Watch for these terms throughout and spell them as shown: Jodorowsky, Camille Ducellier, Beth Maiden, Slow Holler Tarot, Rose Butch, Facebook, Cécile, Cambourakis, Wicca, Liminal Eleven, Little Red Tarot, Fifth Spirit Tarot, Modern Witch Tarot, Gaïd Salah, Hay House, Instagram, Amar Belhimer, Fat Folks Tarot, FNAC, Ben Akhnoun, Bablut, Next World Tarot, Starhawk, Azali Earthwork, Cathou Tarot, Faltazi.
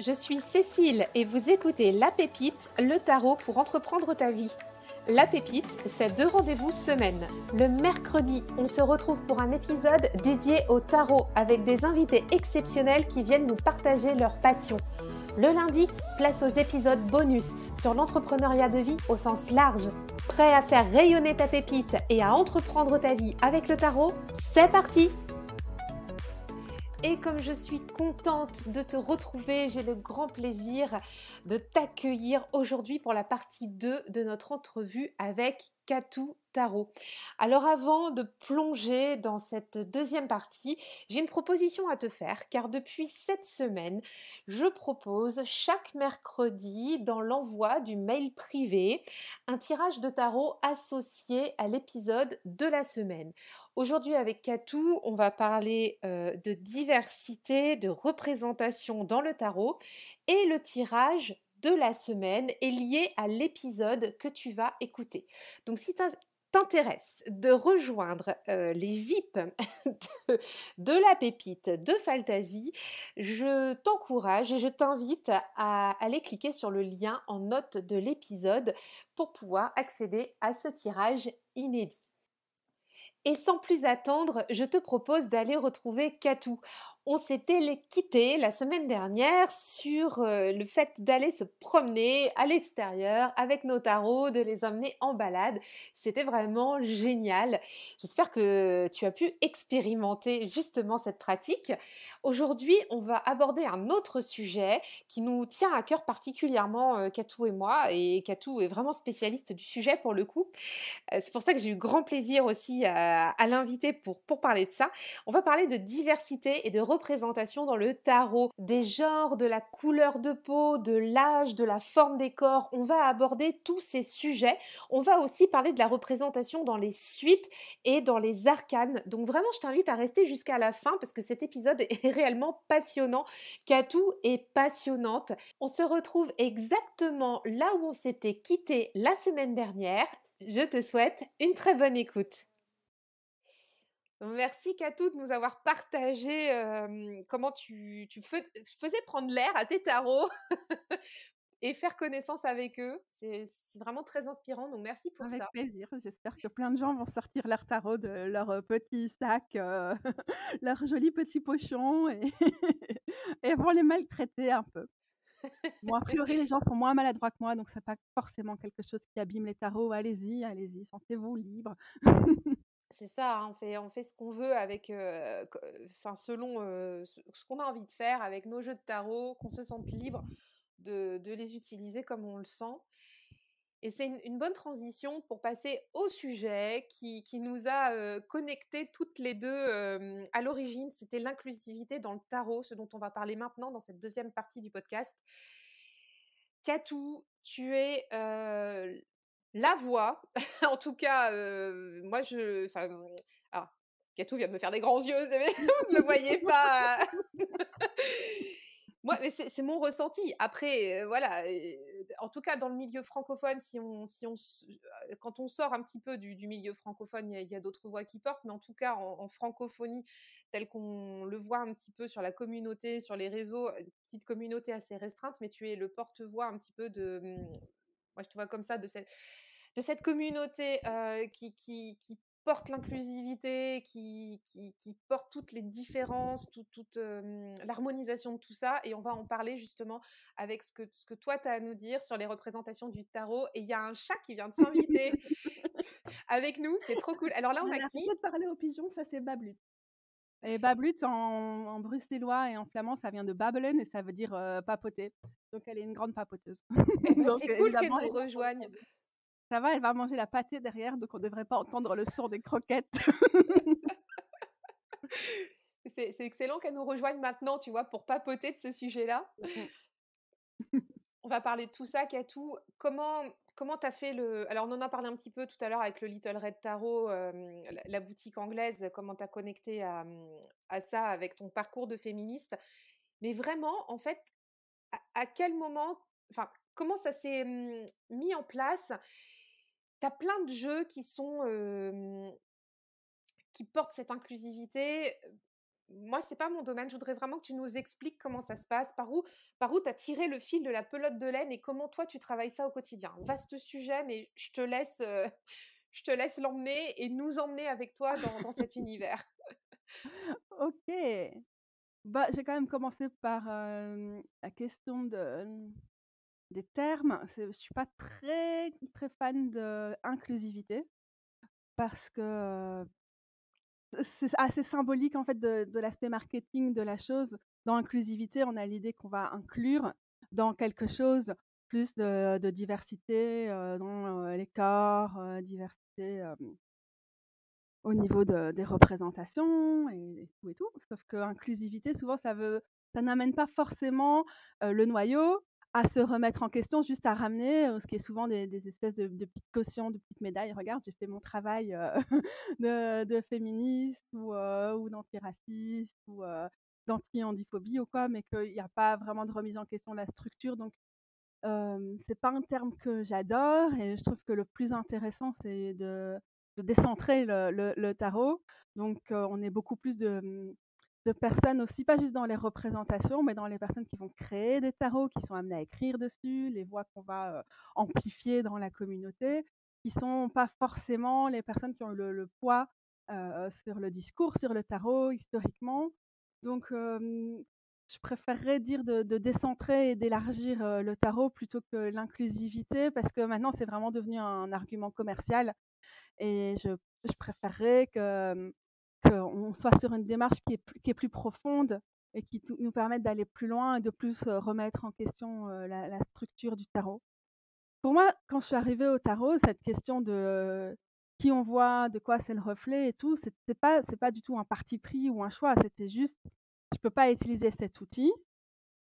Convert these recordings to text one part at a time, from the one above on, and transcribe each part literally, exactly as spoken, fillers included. Je suis Cécile et vous écoutez La Pépite, le tarot pour entreprendre ta vie. La Pépite, c'est deux rendez-vous semaine. Le mercredi, on se retrouve pour un épisode dédié au tarot avec des invités exceptionnels qui viennent nous partager leur passion. Le lundi, place aux épisodes bonus sur l'entrepreneuriat de vie au sens large. Prêt à faire rayonner ta pépite et à entreprendre ta vie avec le tarot? C'est parti! Et comme je suis contente de te retrouver, j'ai le grand plaisir de t'accueillir aujourd'hui pour la partie deux de notre entrevue avec Cathou Tarot. Alors avant de plonger dans cette deuxième partie, j'ai une proposition à te faire car depuis cette semaine, je propose chaque mercredi dans l'envoi du mail privé un tirage de tarot associé à l'épisode de la semaine. Aujourd'hui avec Cathou, on va parler euh, de diversité, de représentation dans le tarot et le tirage de la semaine est lié à l'épisode que tu vas écouter. Donc si tu as t'intéresse de rejoindre euh, les V I P de, de la pépite de Faltazi, je t'encourage et je t'invite à aller cliquer sur le lien en note de l'épisode pour pouvoir accéder à ce tirage inédit. Et sans plus attendre, je te propose d'aller retrouver Cathou. On s'était quitté la semaine dernière sur le fait d'aller se promener à l'extérieur avec nos tarots, de les emmener en balade. C'était vraiment génial. J'espère que tu as pu expérimenter justement cette pratique. Aujourd'hui, on va aborder un autre sujet qui nous tient à cœur particulièrement, Cathou et moi. Et Cathou est vraiment spécialiste du sujet pour le coup. C'est pour ça que j'ai eu grand plaisir aussi à à l'inviter pour, pour parler de ça. On va parler de diversité et de représentation dans le tarot, des genres, de la couleur de peau, de l'âge, de la forme des corps. On va aborder tous ces sujets. On va aussi parler de la représentation dans les suites et dans les arcanes. Donc vraiment, je t'invite à rester jusqu'à la fin parce que cet épisode est réellement passionnant. Cathou est passionnante. On se retrouve exactement là où on s'était quitté la semaine dernière. Je te souhaite une très bonne écoute. Merci Cathou de nous avoir partagé euh, comment tu, tu fais, faisais prendre l'air à tes tarots et faire connaissance avec eux. C'est vraiment très inspirant, donc merci pour ça. Avec plaisir, j'espère que plein de gens vont sortir leur tarot de leur petit sac, euh, leur joli petit pochon et, et vont les maltraiter un peu. Bon, a priori, les gens sont moins maladroits que moi, donc c'est pas forcément quelque chose qui abîme les tarots. Allez-y, allez-y, sentez-vous libre. C'est ça, hein, on fait, on fait ce qu'on veut avec, euh, enfin, selon euh, ce qu'on a envie de faire avec nos jeux de tarot, qu'on se sente libre de, de les utiliser comme on le sent. Et c'est une, une bonne transition pour passer au sujet qui, qui nous a euh, connectés toutes les deux. Euh, à l'origine, c'était l'inclusivité dans le tarot, ce dont on va parler maintenant dans cette deuxième partie du podcast. Cathou, tu es... Euh, la voix, en tout cas, euh, moi je... Enfin, alors, Cathou vient de me faire des grands yeux, mais vous ne me voyez pas. Moi, mais c'est mon ressenti. Après, euh, voilà, euh, en tout cas, dans le milieu francophone, si on, si on, quand on sort un petit peu du, du milieu francophone, il y a, a d'autres voix qui portent, mais en tout cas, en, en francophonie, tel qu'on le voit un petit peu sur la communauté, sur les réseaux, une petite communauté assez restreinte, mais tu es le porte-voix un petit peu de... Moi, je te vois comme ça, de cette, de cette communauté euh, qui, qui, qui porte l'inclusivité, qui, qui, qui porte toutes les différences, tout, toute euh, l'harmonisation de tout ça. Et on va en parler justement avec ce que, ce que toi, tu as à nous dire sur les représentations du tarot. Et il y a un chat qui vient de s'inviter avec nous. C'est trop cool. Alors là, on, on a, a qui de parler aux pigeons, ça c'est Bablut. Et Bablut, en, en bruxellois et en flamand, ça vient de Babelen et ça veut dire euh, papoter. Donc, elle est une grande papoteuse. C'est cool qu'elle nous rejoigne. Ça va, elle va manger la pâtée derrière, donc on ne devrait pas entendre le son des croquettes. C'est excellent qu'elle nous rejoigne maintenant, tu vois, pour papoter de ce sujet-là. Mmh. On va parler de tout ça, Cathou. Comment... Comment tu as fait le... Alors, on en a parlé un petit peu tout à l'heure avec le Little Red Tarot, euh, la, la boutique anglaise, comment tu as connecté à, à ça avec ton parcours de féministe. Mais vraiment, en fait, à, à quel moment... Enfin, comment ça s'est hum, mis en place? Tu as plein de jeux qui sont... Euh, qui portent cette inclusivité, moi, c'est pas mon domaine. Je voudrais vraiment que tu nous expliques comment ça se passe, par où, par où tu as tiré le fil de la pelote de laine et comment toi, tu travailles ça au quotidien. Vaste sujet, mais je te laisse, euh, je te laisse l'emmener et nous emmener avec toi dans, dans cet univers. Ok. Bah, j'ai quand même commencé par euh, la question de... des termes. Je ne suis pas très, très fan d'inclusivité parce que c'est assez symbolique en fait de, de l'aspect marketing de la chose. Dans l'inclusivité, on a l'idée qu'on va inclure dans quelque chose plus de, de diversité euh, dans euh, les corps, euh, diversité euh, au niveau de, des représentations et, et tout et tout. Sauf que inclusivité, souvent, ça veut, ça n'amène pas forcément euh, le noyau à se remettre en question, juste à ramener euh, ce qui est souvent des, des espèces de, de petites cautions, de petites médailles. Regarde, j'ai fait mon travail euh, de, de féministe ou, euh, ou d'antiraciste ou euh, d'anti-handiphobie ou quoi, mais qu'il n'y a pas vraiment de remise en question de la structure. Donc, euh, c'est pas un terme que j'adore et je trouve que le plus intéressant, c'est de, de décentrer le, le, le tarot. Donc, euh, on est beaucoup plus de... de personnes aussi, pas juste dans les représentations, mais dans les personnes qui vont créer des tarots, qui sont amenées à écrire dessus, les voix qu'on va euh, amplifier dans la communauté, qui ne sont pas forcément les personnes qui ont le, le poids euh, sur le discours, sur le tarot, historiquement. Donc, euh, je préférerais dire de, de décentrer et d'élargir euh, le tarot plutôt que l'inclusivité, parce que maintenant, c'est vraiment devenu un argument commercial. Et je, je préférerais que... qu'on soit sur une démarche qui est plus, qui est plus profonde et qui nous permette d'aller plus loin et de plus euh, remettre en question euh, la, la structure du tarot. Pour moi, quand je suis arrivée au tarot, cette question de euh, qui on voit, de quoi c'est le reflet et tout, c'est pas, c'est pas du tout un parti pris ou un choix, c'était juste, je peux pas utiliser cet outil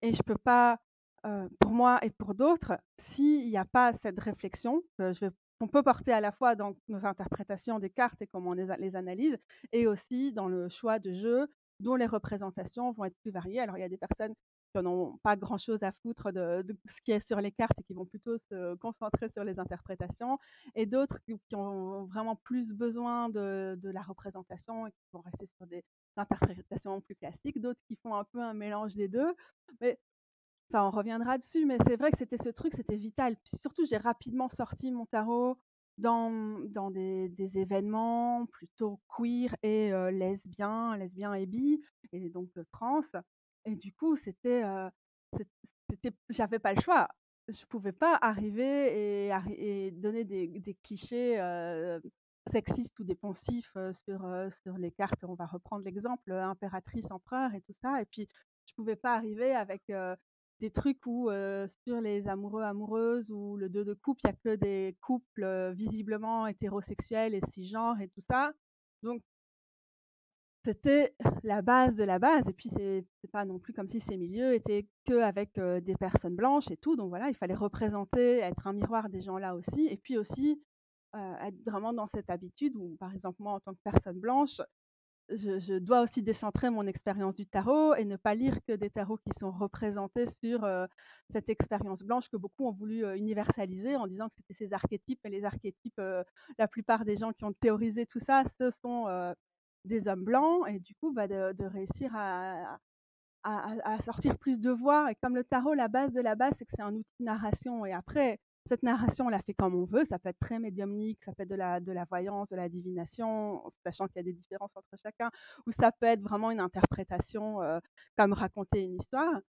et je peux pas, euh, pour moi et pour d'autres, s'il n'y a pas cette réflexion, euh, je vais qu'on peut porter à la fois dans nos interprétations des cartes et comment on les analyse, et aussi dans le choix de jeu, dont les représentations vont être plus variées. Alors, il y a des personnes qui n'ont pas grand-chose à foutre de, de ce qui est sur les cartes et qui vont plutôt se concentrer sur les interprétations, et d'autres qui ont vraiment plus besoin de, de la représentation et qui vont rester sur des interprétations plus classiques, d'autres qui font un peu un mélange des deux. Mais ça, on reviendra dessus, mais c'est vrai que c'était ce truc, c'était vital. Puis surtout, j'ai rapidement sorti mon tarot dans, dans des, des événements plutôt queer et euh, lesbien, lesbien et bi, et donc euh, trans. Et du coup, c'était, euh, c'était, j'avais pas le choix. Je pouvais pas arriver et, et donner des, des clichés euh, sexistes ou dépensifs euh, sur, euh, sur les cartes. On va reprendre l'exemple, euh, impératrice, empereur et tout ça. Et puis, je pouvais pas arriver avec... Euh, des trucs où euh, sur les amoureux, amoureuses ou le deux de couple, il n'y a que des couples euh, visiblement hétérosexuels et cisgenres et tout ça. Donc, c'était la base de la base. Et puis, c'est pas non plus comme si ces milieux étaient qu'avec euh, des personnes blanches et tout. Donc voilà, il fallait représenter, être un miroir des gens là aussi. Et puis aussi, euh, être vraiment dans cette habitude où, par exemple, moi, en tant que personne blanche, Je, je dois aussi décentrer mon expérience du tarot et ne pas lire que des tarots qui sont représentés sur euh, cette expérience blanche que beaucoup ont voulu euh, universaliser en disant que c'était ces archétypes. Et les archétypes, euh, la plupart des gens qui ont théorisé tout ça, ce sont euh, des hommes blancs. Et du coup, bah, de, de réussir à, à, à sortir plus de voix. Et comme le tarot, la base de la base, c'est que c'est un outil de narration. Et après, cette narration, on la fait comme on veut. Ça peut être très médiumnique, ça peut être de la, de la voyance, de la divination, sachant qu'il y a des différences entre chacun, ou ça peut être vraiment une interprétation, euh, comme raconter une histoire.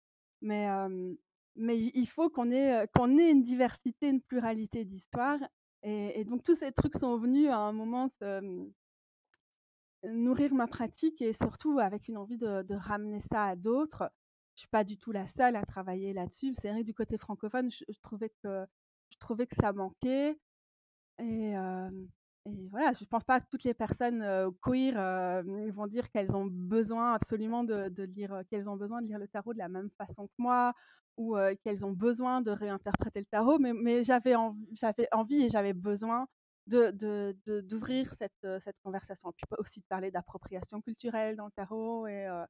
Mais, euh, mais il faut qu'on ait, qu'on ait une diversité, une pluralité d'histoires. Et, et donc, tous ces trucs sont venus à un moment euh, nourrir ma pratique et surtout avec une envie de, de ramener ça à d'autres. Je ne suis pas du tout la seule à travailler là-dessus. C'est vrai que du côté francophone, je, je trouvais que je trouvais que ça manquait. Et, euh, et voilà, je ne pense pas que toutes les personnes euh, queer euh, vont dire qu'elles ont besoin absolument de, de lire, qu'elles ont besoin de lire le tarot de la même façon que moi, ou euh, qu'elles ont besoin de réinterpréter le tarot. Mais, mais j'avais en, j'avais envie et j'avais besoin de, de, de, d'ouvrir cette, cette conversation. Et puis aussi de parler d'appropriation culturelle dans le tarot et, euh,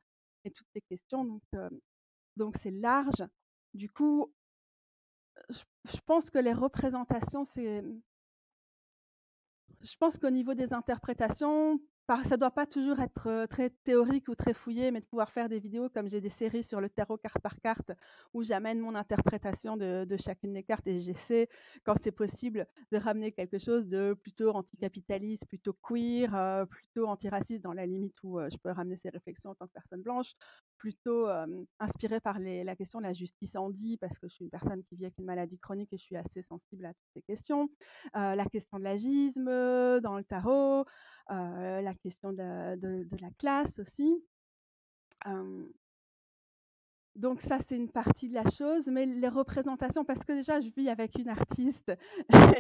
et toutes ces questions. Donc, euh, donc c'est large. Du coup, je pense que les représentations, c'est... Je pense qu'au niveau des interprétations, ça ne doit pas toujours être très théorique ou très fouillé, mais de pouvoir faire des vidéos comme j'ai des séries sur le tarot carte par carte où j'amène mon interprétation de, de chacune des cartes et j'essaie, quand c'est possible, de ramener quelque chose de plutôt anticapitaliste, plutôt queer, euh, plutôt antiraciste dans la limite où euh, je peux ramener ces réflexions en tant que personne blanche, plutôt euh, inspirée par les, la question de la justice handi parce que je suis une personne qui vit avec une maladie chronique et je suis assez sensible à toutes ces questions, euh, la question de l'agisme dans le tarot, Euh, la question de, de, de la classe aussi. Euh, donc ça, c'est une partie de la chose, mais les représentations, parce que déjà, je vis avec une artiste,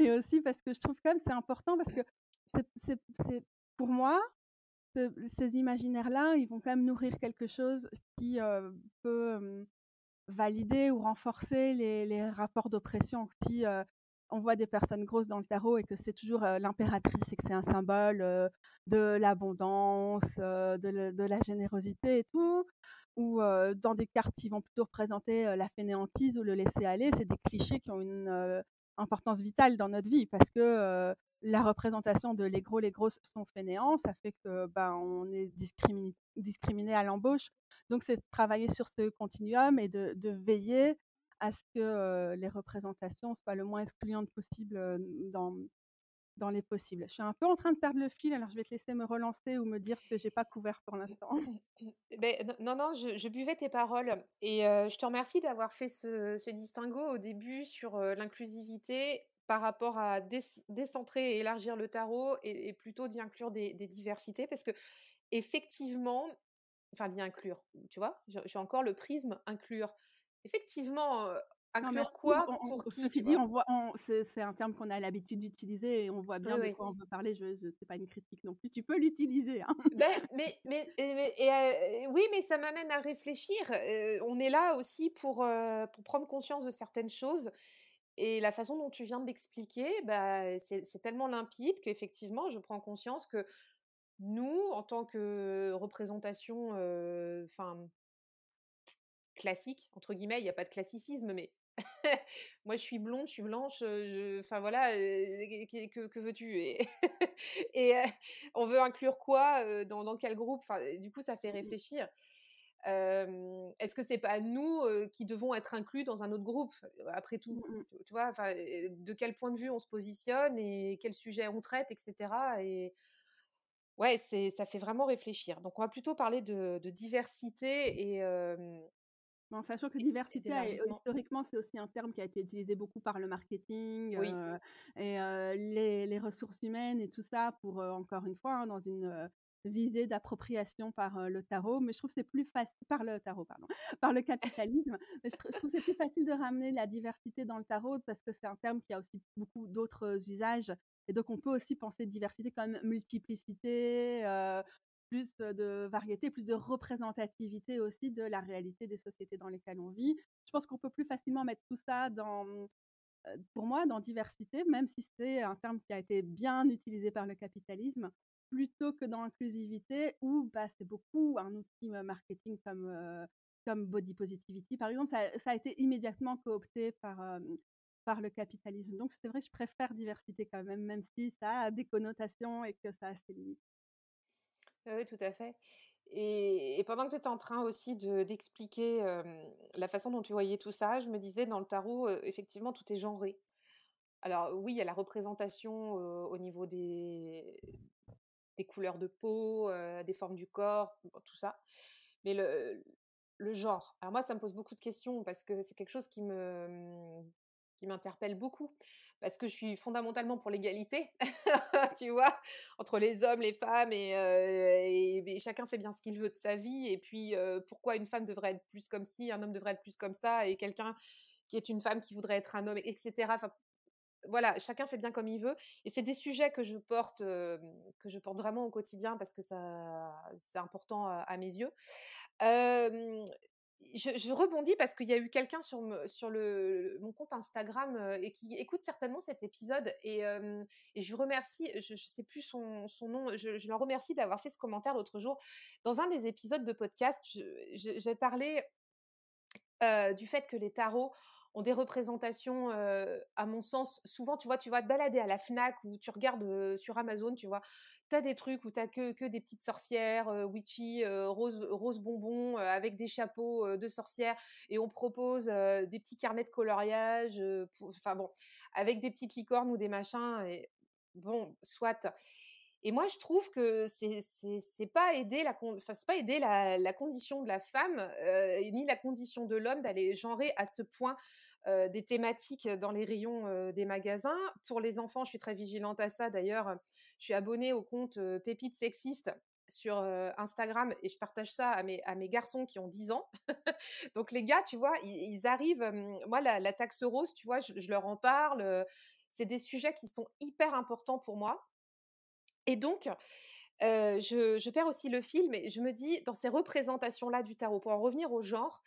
et aussi parce que je trouve quand même c'est important, parce que c'est, c'est, c'est, pour moi, ce, ces imaginaires-là, ils vont quand même nourrir quelque chose qui euh, peut euh, valider ou renforcer les, les rapports d'oppression qui... Euh, on voit des personnes grosses dans le tarot et que c'est toujours euh, l'impératrice et que c'est un symbole euh, de l'abondance, euh, de, de la générosité et tout, ou euh, dans des cartes qui vont plutôt représenter euh, la fainéantise ou le laisser-aller, c'est des clichés qui ont une euh, importance vitale dans notre vie parce que euh, la représentation de les gros, les grosses sont fainéants, ça fait que ben, on est discriminé, discriminé à l'embauche. Donc c'est de travailler sur ce continuum et de, de veiller à ce que euh, les représentations soient le moins excluantes possible euh, dans, dans les possibles. Je suis un peu en train de perdre le fil, alors je vais te laisser me relancer ou me dire que je n'ai pas couvert pour l'instant. Non, non, je, je buvais tes paroles et euh, je te remercie d'avoir fait ce, ce distinguo au début sur euh, l'inclusivité par rapport à dé décentrer et élargir le tarot et, et plutôt d'y inclure des, des diversités parce que effectivement, enfin d'y inclure, tu vois, j'ai encore le prisme inclure. Effectivement, euh, inclure non, quoi on, pour on, qui, tu dis, on voit, c'est un terme qu'on a l'habitude d'utiliser et on voit bien oui, de oui. quoi on veut parler. Je, je, c'est pas une critique non plus. Tu peux l'utiliser. Hein. Ben, mais, mais, mais et, euh, oui, mais ça m'amène à réfléchir. Euh, on est là aussi pour, euh, pour prendre conscience de certaines choses. Et la façon dont tu viens de l'expliquer, bah, c'est tellement limpide qu'effectivement, je prends conscience que nous, en tant que représentation, enfin. Euh, classique, entre guillemets, il n'y a pas de classicisme, mais moi je suis blonde, je suis blanche, je... enfin voilà, euh, que, que veux-tu et, et euh, on veut inclure quoi euh, dans, dans quel groupe enfin, du coup, ça fait réfléchir. Euh, Est-ce que c'est pas nous euh, qui devons être inclus dans un autre groupe? Après tout, tu, tu vois, enfin, de quel point de vue on se positionne et quel sujet on traite, et cetera. Et... ouais, ça fait vraiment réfléchir. Donc on va plutôt parler de, de diversité et... Euh, en sachant que diversité, historiquement, c'est aussi un terme qui a été utilisé beaucoup par le marketing oui. euh, et euh, les, les ressources humaines et tout ça pour, euh, encore une fois, hein, dans une euh, visée d'appropriation par euh, le tarot. Mais je trouve que c'est plus facile, par le tarot, pardon, par le capitalisme. je, je trouve que c'est plus facile de ramener la diversité dans le tarot parce que c'est un terme qui a aussi beaucoup d'autres usages. Et donc, on peut aussi penser diversité comme multiplicité, euh, plus de variété, plus de représentativité aussi de la réalité des sociétés dans lesquelles on vit. Je pense qu'on peut plus facilement mettre tout ça dans, pour moi, dans diversité, même si c'est un terme qui a été bien utilisé par le capitalisme, plutôt que dans inclusivité, où bah, c'est beaucoup un outil marketing comme, euh, comme body positivity. Par exemple, ça, ça a été immédiatement coopté par, euh, par le capitalisme. Donc c'est vrai, je préfère diversité quand même, même si ça a des connotations et que ça a ses limites. Oui, tout à fait. Et, et pendant que tu étais en train aussi d'expliquer de, euh, la façon dont tu voyais tout ça, je me disais, dans le tarot, euh, effectivement, tout est genré. Alors oui, il y a la représentation euh, au niveau des, des couleurs de peau, euh, des formes du corps, tout ça. Mais le, le genre, alors moi, ça me pose beaucoup de questions parce que c'est quelque chose qui me... qui m'interpelle beaucoup, parce que je suis fondamentalement pour l'égalité, tu vois, entre les hommes, les femmes, et, euh, et, et chacun fait bien ce qu'il veut de sa vie, et puis euh, pourquoi une femme devrait être plus comme ci, un homme devrait être plus comme ça, et quelqu'un qui est une femme qui voudrait être un homme, et cetera. Enfin, voilà, chacun fait bien comme il veut, et c'est des sujets que je porte, euh, que je porte vraiment au quotidien, parce que ça, c'est important à, à mes yeux. Euh, Je, je rebondis parce qu'il y a eu quelqu'un sur, sur le, mon compte Instagram euh, et qui écoute certainement cet épisode et, euh, et je remercie, je ne sais plus son, son nom, je, je leur remercie d'avoir fait ce commentaire l'autre jour. Dans un des épisodes de podcast, j'ai parlé euh, du fait que les tarots ont des représentations, euh, à mon sens, souvent, tu vois, tu vas te balader à la FNAC ou tu regardes euh, sur Amazon, tu vois, t'as des trucs où t'as que, que des petites sorcières, euh, witchy, euh, rose, rose bonbon, euh, avec des chapeaux euh, de sorcières, et on propose euh, des petits carnets de coloriage, enfin euh, bon, avec des petites licornes ou des machins, et bon, soit... Et moi, je trouve que c'est c'est c'est pas aider la enfin c'est pas aider la, la condition de la femme euh, ni la condition de l'homme d'aller genrer à ce point euh, des thématiques dans les rayons euh, des magasins. Pour les enfants, je suis très vigilante à ça. D'ailleurs, je suis abonnée au compte euh, Pépites Sexistes sur euh, Instagram et je partage ça à mes à mes garçons qui ont dix ans. Donc les gars, tu vois, ils, ils arrivent. Euh, moi, la, la taxe rose, tu vois, je, je leur en parle. Euh, c'est des sujets qui sont hyper importants pour moi. Et donc, euh, je, je perds aussi le fil, mais je me dis, dans ces représentations-là du tarot, pour en revenir au genre,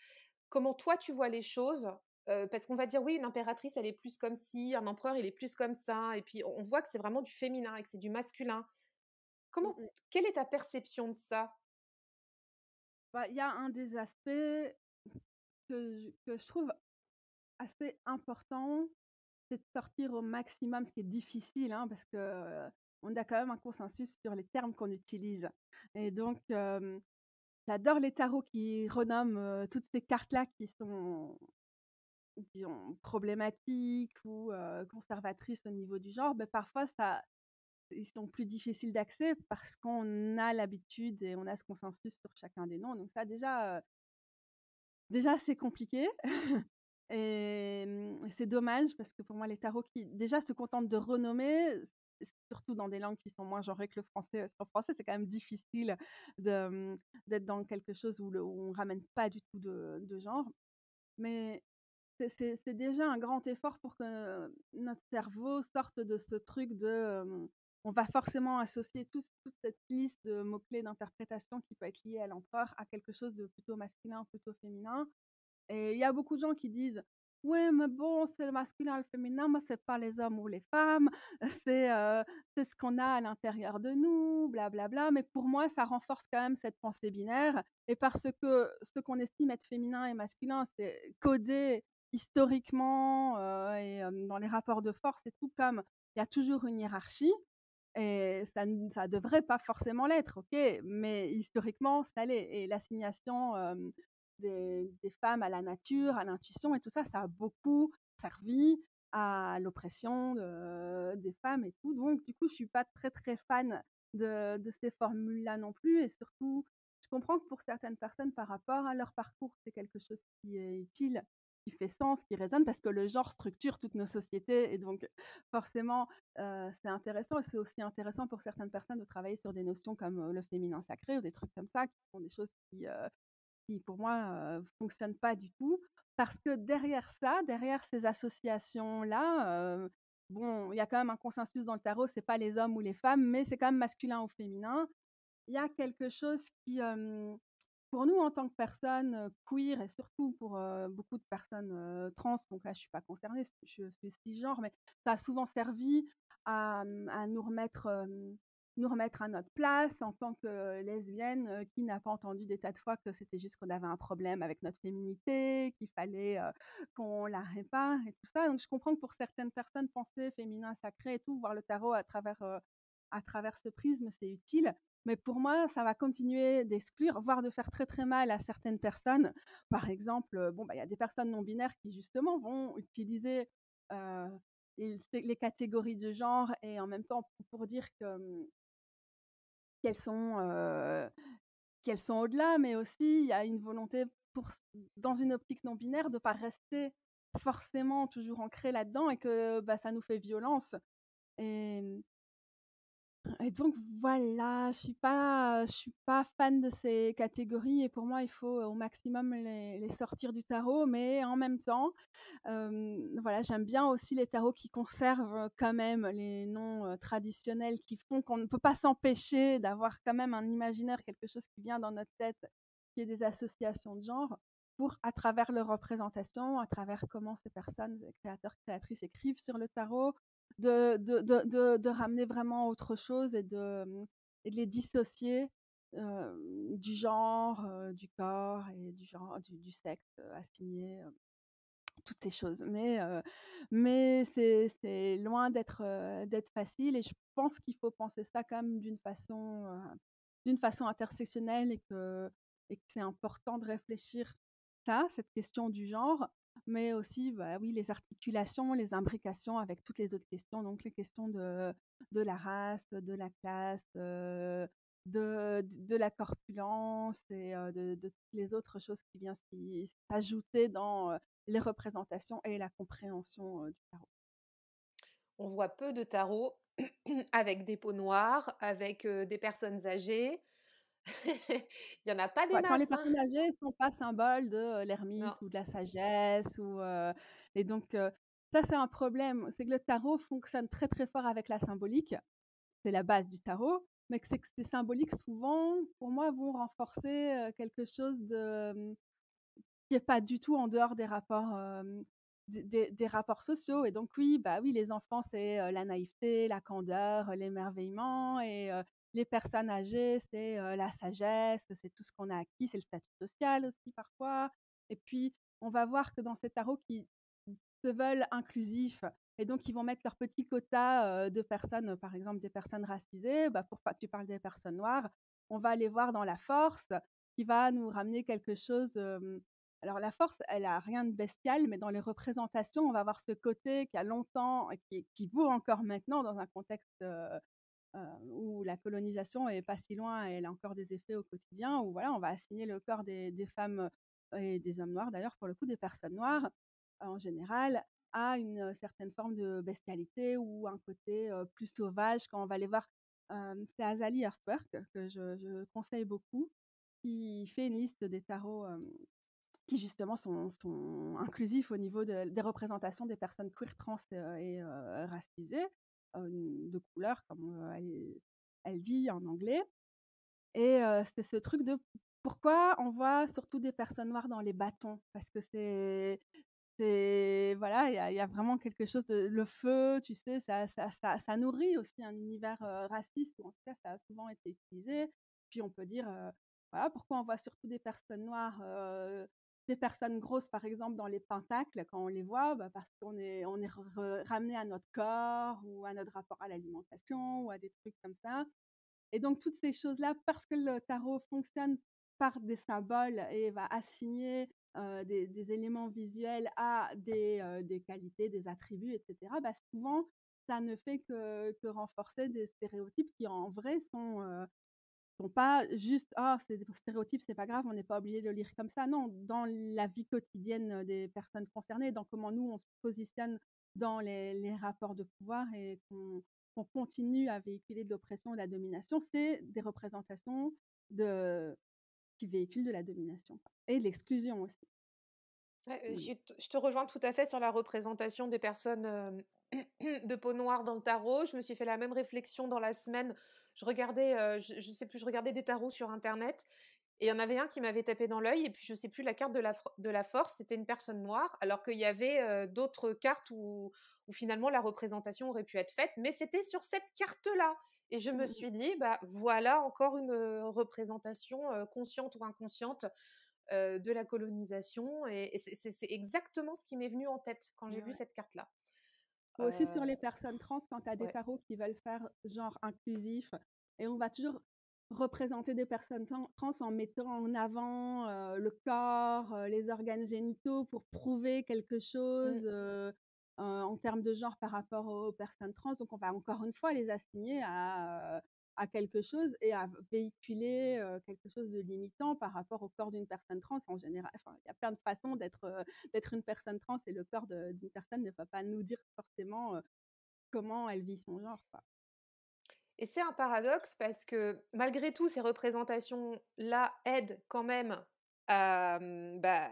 comment toi, tu vois les choses euh, parce qu'on va dire, oui, une impératrice, elle est plus comme ci, un empereur, il est plus comme ça. Et puis, on voit que c'est vraiment du féminin et que c'est du masculin. Comment, mm-hmm. Quelle est ta perception de ça? Bah, y a un des aspects que je, que je trouve assez important, c'est de sortir au maximum, ce qui est difficile, hein, parce que... on a quand même un consensus sur les termes qu'on utilise. Et donc, euh, j'adore les tarots qui renomment euh, toutes ces cartes-là qui sont, disons, problématiques ou euh, conservatrices au niveau du genre. Mais parfois, ça, ils sont plus difficiles d'accès parce qu'on a l'habitude et on a ce consensus sur chacun des noms. Donc ça, déjà, euh, déjà c'est compliqué. Et c'est dommage parce que pour moi, les tarots qui, déjà, se contentent de renommer... surtout dans des langues qui sont moins genrées que le français. En français, c'est quand même difficile d'être dans quelque chose où, le, où on ne ramène pas du tout de, de genre. Mais c'est déjà un grand effort pour que notre cerveau sorte de ce truc de... on va forcément associer tout, toute cette liste de mots-clés d'interprétation qui peut être liée à l'empereur à quelque chose de plutôt masculin, plutôt féminin. Et il y a beaucoup de gens qui disent... oui, mais bon, c'est le masculin, le féminin, mais c'est pas les hommes ou les femmes, c'est euh, c'est ce qu'on a à l'intérieur de nous, blablabla. Bla, bla. Mais pour moi, ça renforce quand même cette pensée binaire. Et parce que ce qu'on estime être féminin et masculin, c'est codé historiquement euh, et euh, dans les rapports de force et tout, comme il y a toujours une hiérarchie. Et ça ne devrait pas forcément l'être, ok, mais historiquement, ça l'est. Et l'assignation... Euh, Des, des femmes à la nature, à l'intuition et tout ça, ça a beaucoup servi à l'oppression de, des femmes et tout. Donc, du coup, je suis pas très, très fan de, de ces formules-là non plus. Et surtout, je comprends que pour certaines personnes, par rapport à leur parcours, c'est quelque chose qui est utile, qui fait sens, qui résonne, parce que le genre structure toutes nos sociétés. Et donc, forcément, euh, c'est intéressant. Et c'est aussi intéressant pour certaines personnes de travailler sur des notions comme le féminin sacré ou des trucs comme ça, qui sont des choses qui... Euh, qui pour moi ne euh, fonctionne pas du tout, parce que derrière ça, derrière ces associations-là, euh, bon, il y a quand même un consensus dans le tarot, c'est pas les hommes ou les femmes, mais c'est quand même masculin ou féminin. Il y a quelque chose qui, euh, pour nous en tant que personnes queer, et surtout pour euh, beaucoup de personnes euh, trans, donc là je suis pas concernée, je, je suis cisgenre, mais ça a souvent servi à, à nous remettre... Euh, nous remettre à notre place en tant que lesbienne qui n'a pas entendu des tas de fois que c'était juste qu'on avait un problème avec notre féminité, qu'il fallait euh, qu'on la répare et tout ça. Donc je comprends que pour certaines personnes, penser féminin, sacré et tout, voir le tarot à travers, euh, à travers ce prisme, c'est utile. Mais pour moi, ça va continuer d'exclure, voire de faire très très mal à certaines personnes. Par exemple, bon, bah, y a des personnes non binaires qui justement vont utiliser... Euh, les catégories de genre et en même temps pour dire que qu'elles sont euh, qu'elles sont au-delà, mais aussi il y a une volonté pour, dans une optique non binaire, de pas rester forcément toujours ancré là-dedans et que bah, ça nous fait violence et et donc voilà, je suis pas je suis pas fan de ces catégories et pour moi il faut au maximum les, les sortir du tarot, mais en même temps euh, voilà, j'aime bien aussi les tarots qui conservent quand même les noms traditionnels qui font qu'on ne peut pas s'empêcher d'avoir quand même un imaginaire, quelque chose qui vient dans notre tête, qui est des associations de genre, pour à travers leur représentation, à travers comment ces personnes, les créateurs, créatrices écrivent sur le tarot, De, de, de, de, de ramener vraiment autre chose et de, et de les dissocier euh, du genre, euh, du corps et du genre, genre, du, du sexe assigné, euh, toutes ces choses. Mais, euh, mais c'est loin d'être euh, d'être facile, et je pense qu'il faut penser ça quand même d'une façon, euh, d'une façon intersectionnelle, et que, et que c'est important de réfléchir ça, cette question du genre, mais aussi, bah, oui, les articulations, les imbrications avec toutes les autres questions, donc les questions de, de la race, de la classe, euh, de, de la corpulence et euh, de, de toutes les autres choses qui viennent s'ajouter dans euh, les représentations et la compréhension euh, du tarot. On voit peu de tarots avec des peaux noires, avec euh, des personnes âgées. Il n'y en a pas des ouais, masses. Quand les personnes âgées ne sont pas symboles de euh, l'ermite ou de la sagesse. Ou, euh, et donc, euh, ça, c'est un problème. C'est que le tarot fonctionne très, très fort avec la symbolique. C'est la base du tarot. Mais que, que ces symboliques, souvent, pour moi, vont renforcer euh, quelque chose de, euh, qui n'est pas du tout en dehors des rapports, euh, des, des rapports sociaux. Et donc, oui, bah, oui les enfants, c'est euh, la naïveté, la candeur, euh, l'émerveillement. Et euh, les personnes âgées, c'est euh, la sagesse, c'est tout ce qu'on a acquis, c'est le statut social aussi parfois. Et puis, on va voir que dans ces tarots qui se veulent inclusifs, et donc, ils vont mettre leur petit quota euh, de personnes, euh, par exemple, des personnes racisées. Bah, pour tu parles des personnes noires, on va aller voir dans la force qui va nous ramener quelque chose. Euh, alors, la force, elle n'a rien de bestial, mais dans les représentations, on va voir ce côté qui a longtemps, qui, qui vaut encore maintenant dans un contexte euh, euh, où la colonisation n'est pas si loin et elle a encore des effets au quotidien, où voilà, on va assigner le corps des, des femmes et des hommes noirs, d'ailleurs, pour le coup, des personnes noires euh, en général, à une certaine forme de bestialité ou un côté euh, plus sauvage. Quand on va les voir, euh, c'est Azali Earthwork, que je, je conseille beaucoup, qui fait une liste des tarots euh, qui justement sont, sont inclusifs au niveau de, des représentations des personnes queer, trans euh, et euh, racisées, euh, de couleur, comme euh, elle, elle dit en anglais. Et euh, c'est ce truc de pourquoi on voit surtout des personnes noires dans les bâtons, parce que c'est... Et voilà, il y, y a vraiment quelque chose de le feu, tu sais, ça, ça, ça, ça nourrit aussi un univers euh, raciste, ou en tout cas, ça a souvent été utilisé. Puis on peut dire, euh, voilà, pourquoi on voit surtout des personnes noires, euh, des personnes grosses, par exemple, dans les pentacles, quand on les voit, bah, parce qu'on est, on est ramené à notre corps, ou à notre rapport à l'alimentation, ou à des trucs comme ça. Et donc, toutes ces choses-là, parce que le tarot fonctionne par des symboles et va assigner Euh, des, des éléments visuels à des, euh, des qualités, des attributs, et cetera, bah souvent, ça ne fait que, que renforcer des stéréotypes qui, en vrai, sont, euh, sont pas juste « Ah, oh, c'est des stéréotypes, c'est pas grave, on n'est pas obligé de le lire comme ça ». Non, dans la vie quotidienne des personnes concernées, dans comment nous, on se positionne dans les, les rapports de pouvoir et qu'on qu'on continue à véhiculer de l'oppression et de la domination, c'est des représentations de... qui véhicule de la domination et de l'exclusion aussi. Ouais, je, je te rejoins tout à fait sur la représentation des personnes euh, de peau noire dans le tarot. Je me suis fait la même réflexion dans la semaine. Je regardais, euh, je, je sais plus, je regardais des tarots sur Internet et il y en avait un qui m'avait tapé dans l'œil et puis je sais plus, la carte de la, de la force, c'était une personne noire, alors qu'il y avait euh, d'autres cartes où, où finalement la représentation aurait pu être faite, mais c'était sur cette carte-là. Et je me suis dit, bah, voilà encore une euh, représentation euh, consciente ou inconsciente euh, de la colonisation. Et, et c'est exactement ce qui m'est venu en tête quand j'ai ouais. vu cette carte-là. Euh... Aussi sur les personnes trans, quand tu as des ouais. tarots qui veulent faire genre inclusif. Et on va toujours représenter des personnes trans en mettant en avant euh, le corps, euh, les organes génitaux pour prouver quelque chose. Mmh. Euh, Euh, en termes de genre par rapport aux personnes trans. Donc, on va encore une fois les assigner à, euh, à quelque chose et à véhiculer euh, quelque chose de limitant par rapport au corps d'une personne trans en général. Enfin, il y a plein de façons d'être euh, d'être une personne trans et le corps d'une personne ne peut pas nous dire forcément euh, comment elle vit son genre. Quoi. Et c'est un paradoxe parce que malgré tout, ces représentations-là aident quand même à... Euh, bah,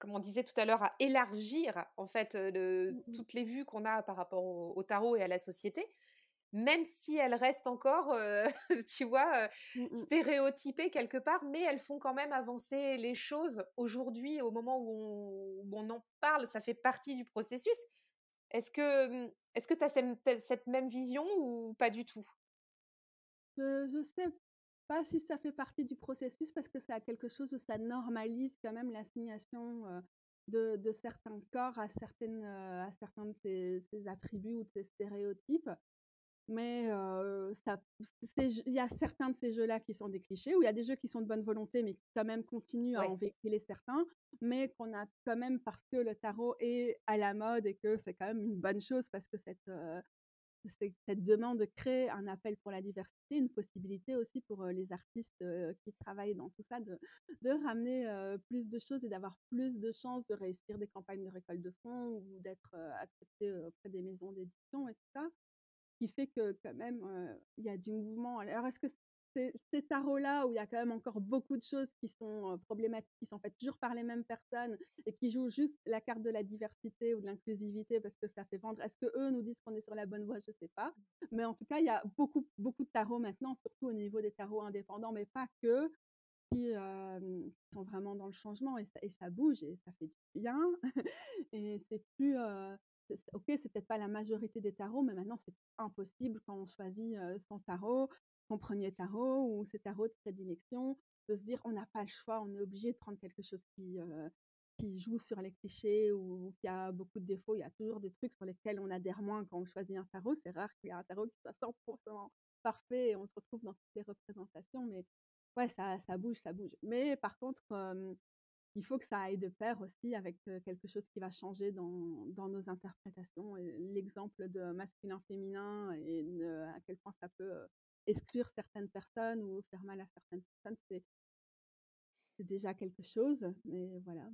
comme on disait tout à l'heure, à élargir en fait le, mmh. toutes les vues qu'on a par rapport au, au tarot et à la société, même si elles restent encore, euh, tu vois, euh, mmh. stéréotypées quelque part, mais elles font quand même avancer les choses aujourd'hui, au moment où on, où on en parle, ça fait partie du processus. Est-ce que est-ce que tu as cette même vision ou pas du tout? Je ne sais pas si ça fait partie du processus, parce que ça a quelque chose où ça normalise quand même l'assignation euh, de, de certains corps à, certaines, euh, à certains de ses, ses attributs ou de ses stéréotypes. Mais euh, ça, il y a certains de ces jeux-là qui sont des clichés, ou il y a des jeux qui sont de bonne volonté, mais qui quand même continuent à ouais. en véhiculer certains, mais qu'on a quand même, parce que le tarot est à la mode et que c'est quand même une bonne chose, parce que cette, euh, cette, cette demande crée un appel pour la diversité, une possibilité aussi pour euh, les artistes euh, qui travaillent dans tout ça, de, de ramener euh, plus de choses et d'avoir plus de chances de réussir des campagnes de récolte de fonds ou d'être euh, accepté auprès des maisons d'édition et tout ça. Qui fait que quand même, il euh, y a du mouvement. Alors, est-ce que c'est, ces tarots-là, où il y a quand même encore beaucoup de choses qui sont euh, problématiques, qui sont faites toujours par les mêmes personnes et qui jouent juste la carte de la diversité ou de l'inclusivité parce que ça fait vendre, est-ce qu'eux nous disent qu'on est sur la bonne voie? Je ne sais pas. Mais en tout cas, il y a beaucoup, beaucoup de tarots maintenant, surtout au niveau des tarots indépendants, mais pas que, qui euh, sont vraiment dans le changement, et ça, et ça bouge et ça fait du bien. Et c'est plus... Euh, ok, c'est peut-être pas la majorité des tarots, mais maintenant c'est impossible quand on choisit euh, son tarot, son premier tarot ou ses tarots de prédilection, de se dire on n'a pas le choix, on est obligé de prendre quelque chose qui, euh, qui joue sur les clichés ou, ou qui a beaucoup de défauts. Il y a toujours des trucs sur lesquels on adhère moins quand on choisit un tarot. C'est rare qu'il y ait un tarot qui soit cent pour cent parfait et on se retrouve dans toutes les représentations, mais ouais, ça, ça bouge, ça bouge. Mais par contre... Euh, il faut que ça aille de pair aussi avec quelque chose qui va changer dans, dans nos interprétations. L'exemple de masculin-féminin et de, à quel point ça peut exclure certaines personnes ou faire mal à certaines personnes, c'est, c'est déjà quelque chose. Mais voilà.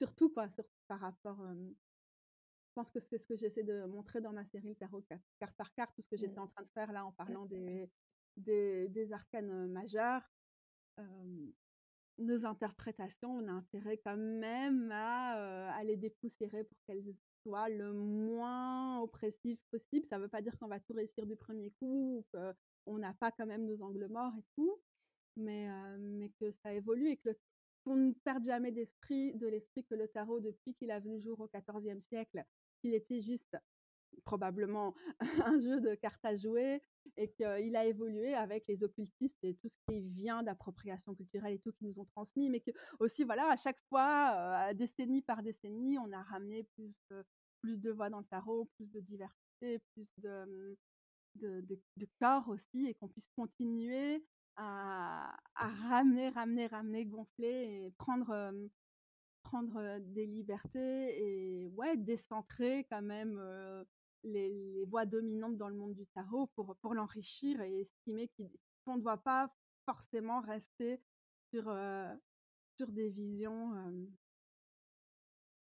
Surtout, quoi, surtout par rapport... Euh, je pense que c'est ce que j'essaie de montrer dans ma série le tarot carte par carte, tout ce que j'étais en train de faire là en parlant des, des, des arcanes majeurs. Euh, nos interprétations, on a intérêt quand même à, euh, à les dépoussiérer pour qu'elles soient le moins oppressives possible. Ça ne veut pas dire qu'on va tout réussir du premier coup, qu'on n'a pas quand même nos angles morts et tout, mais, euh, mais que ça évolue et que le, qu'on ne perde jamais d'esprit, de l'esprit que le tarot, depuis qu'il a vu le jour au quatorzième siècle, qu'il était juste probablement un jeu de cartes à jouer, et qu'il a évolué avec les occultistes et tout ce qui vient d'appropriation culturelle et tout qui nous ont transmis, mais que aussi, voilà, à chaque fois, euh, décennie par décennie, on a ramené plus, euh, plus de voix dans le tarot, plus de diversité, plus de, de, de, de corps aussi, et qu'on puisse continuer à, à ramener, ramener, ramener, gonfler et prendre... Euh, prendre des libertés et ouais, décentrer quand même euh, les, les voies dominantes dans le monde du tarot pour, pour l'enrichir et estimer qu'on ne doit pas forcément rester sur, euh, sur des visions euh,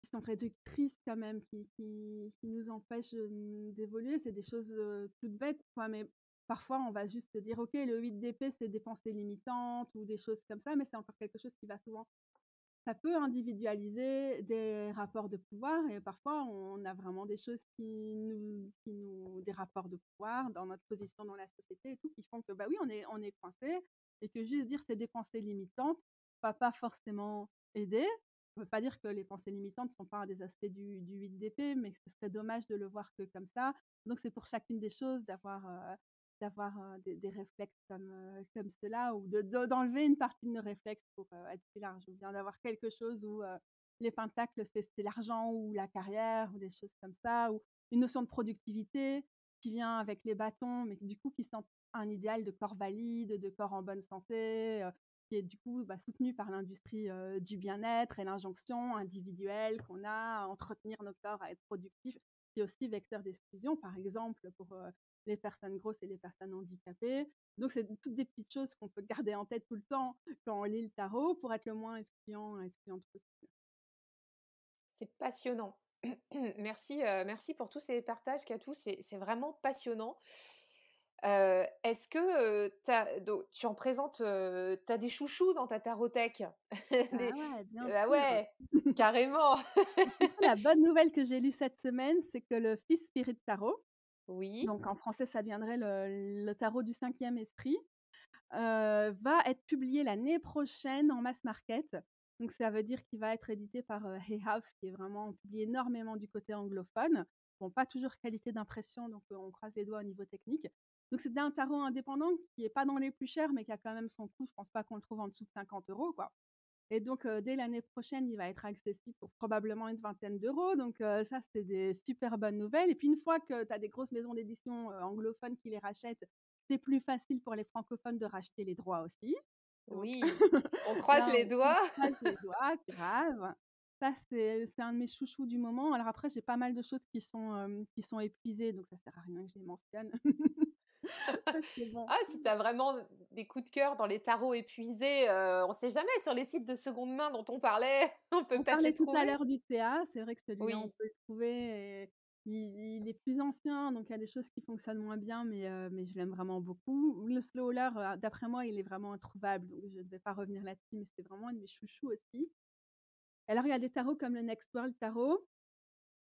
qui sont réductrices quand même, qui, qui, qui nous empêchent d'évoluer. C'est des choses euh, toutes bêtes, quoi, mais parfois on va juste se dire ok, le huit d'épée c'est des pensées limitantes ou des choses comme ça, mais c'est encore quelque chose qui va souvent... Ça peut individualiser des rapports de pouvoir, et parfois on a vraiment des choses qui nous, qui nous, des rapports de pouvoir dans notre position dans la société et tout, qui font que bah oui, on est, on est coincé, et que juste dire c'est des pensées limitantes ne va pas forcément aider. On ne peut pas dire que les pensées limitantes ne sont pas un des aspects du, du huit d'épée, mais que ce serait dommage de le voir que comme ça. Donc c'est pour chacune des choses d'avoir, euh, d'avoir euh, des, des réflexes comme, euh, comme cela, ou de, de, d'enlever une partie de nos réflexes pour euh, être plus large, ou bien d'avoir quelque chose où euh, les pentacles, c'est, c'est l'argent ou la carrière, ou des choses comme ça, ou une notion de productivité qui vient avec les bâtons, mais du coup qui sent un idéal de corps valide, de corps en bonne santé, euh, qui est du coup bah, soutenu par l'industrie euh, du bien-être et l'injonction individuelle qu'on a à entretenir nos corps, à être productifs, qui est aussi vecteur d'exclusion, par exemple, pour... Euh, les personnes grosses et les personnes handicapées. Donc, c'est toutes des petites choses qu'on peut garder en tête tout le temps quand on lit le tarot pour être le moins excluant, excluant possible. C'est passionnant. merci, euh, merci pour tous ces partages, Cathou. C'est, c'est vraiment passionnant. Euh, est-ce que euh, t'as, donc, tu en présentes, euh, tu as des chouchous dans ta tarothèque? des... Ah ouais, bien bah sûr. Ouais, carrément. La bonne nouvelle que j'ai lue cette semaine, c'est que le Fifth Spirit Tarot, oui. Donc en français, ça deviendrait le, le tarot du cinquième esprit, euh, va être publié l'année prochaine en mass market. Donc ça veut dire qu'il va être édité par euh, Hay House, qui est vraiment, on publie énormément du côté anglophone. Bon, pas toujours qualité d'impression, donc euh, on croise les doigts au niveau technique. Donc c'est bien un tarot indépendant qui n'est pas dans les plus chers, mais qui a quand même son coût. Je ne pense pas qu'on le trouve en dessous de cinquante euros, quoi. Et donc, euh, dès l'année prochaine, il va être accessible pour probablement une vingtaine d'euros. Donc, euh, ça, c'est des super bonnes nouvelles. Et puis, une fois que tu as des grosses maisons d'édition euh, anglophones qui les rachètent, c'est plus facile pour les francophones de racheter les droits aussi. Donc, oui, on croise les doigts. On croise les doigts, grave. Ça, c'est un de mes chouchous du moment. Alors après, j'ai pas mal de choses qui sont, euh, qui sont épuisées, donc ça sert à rien que je les mentionne. Bon. Ah, si tu as vraiment des coups de cœur dans les tarots épuisés, euh, on ne sait jamais, sur les sites de seconde main dont on parlait, on peut on peut-être les trouver. On parlait tout à l'heure du T A, c'est vrai que celui-là, oui, on peut le trouver. Et il, il est plus ancien, donc il y a des choses qui fonctionnent moins bien, mais, euh, mais je l'aime vraiment beaucoup. Le Slow Holler, d'après moi, il est vraiment introuvable, donc je ne vais pas revenir là-dessus, mais c'est vraiment un de mes chouchous aussi. Alors, il y a des tarots comme le Next World Tarot,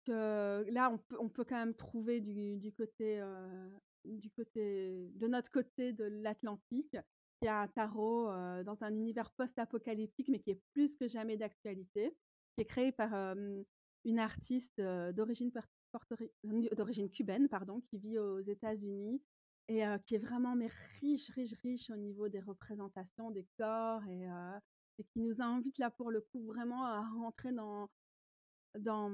que là, on peut, on peut quand même trouver du, du côté... Euh, du côté, de notre côté de l'Atlantique. Il y a un tarot euh, dans un univers post-apocalyptique, mais qui est plus que jamais d'actualité, qui est créé par euh, une artiste euh, d'origine d'origine cubaine, pardon, qui vit aux États-Unis et euh, qui est vraiment mais riche, riche, riche au niveau des représentations, des corps, et, euh, et qui nous invite là pour le coup vraiment à rentrer dans... dans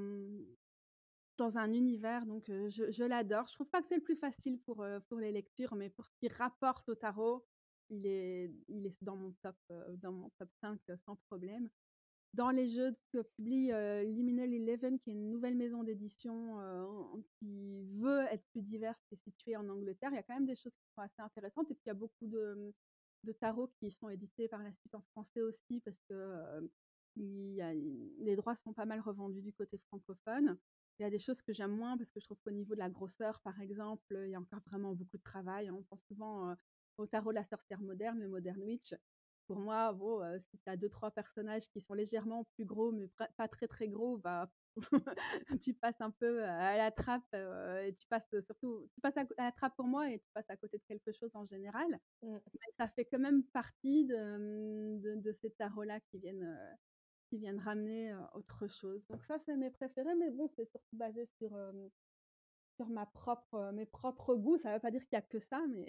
dans un univers, donc euh, je, je l'adore. Je trouve pas que c'est le plus facile pour, euh, pour les lectures, mais pour ce qui rapporte au tarot, il est, il est dans mon top, euh, dans mon top cinq euh, sans problème. Dans les jeux que publie euh, Liminal Eleven, qui est une nouvelle maison d'édition euh, qui veut être plus diverse et située en Angleterre, il y a quand même des choses qui sont assez intéressantes, et puis il y a beaucoup de, de tarots qui sont édités par la suite en français aussi, parce que euh, il y a, les droits sont pas mal revendus du côté francophone. Il y a des choses que j'aime moins parce que je trouve qu'au niveau de la grosseur, par exemple, il y a encore vraiment beaucoup de travail. On pense souvent euh, au tarot de la sorcière moderne, le Modern Witch. Pour moi, bon, euh, si tu as deux, trois personnages qui sont légèrement plus gros, mais pas très, très gros, bah, tu passes un peu à la trappe. Euh, et tu passes surtout tu passes à, à la trappe pour moi et tu passes à côté de quelque chose en général. Mm. Mais ça fait quand même partie de, de, de ces tarots-là qui viennent... Euh, qui viennent ramener euh, autre chose. Donc ça, c'est mes préférés, mais bon, c'est surtout basé sur, euh, sur ma propre, euh, mes propres goûts. Ça ne veut pas dire qu'il n'y a que ça, mais